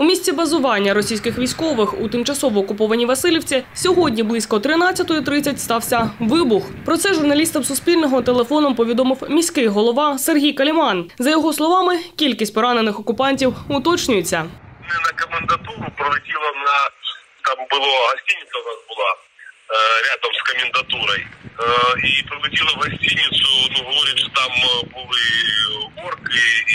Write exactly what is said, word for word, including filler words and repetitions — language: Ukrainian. У місці базування російських військових у тимчасово окупованій Василівці сьогодні близько тринадцятої тридцять стався вибух. Про це журналістам Суспільного телефоном повідомив міський голова Сергій Каліман. За його словами, кількість поранених окупантів уточнюється. Ми на комендатуру пролетіло на... Там було, гостиниця у нас була рядом з комендатурою. І прилетіло в гостиницю, ну, говорять, що там були орки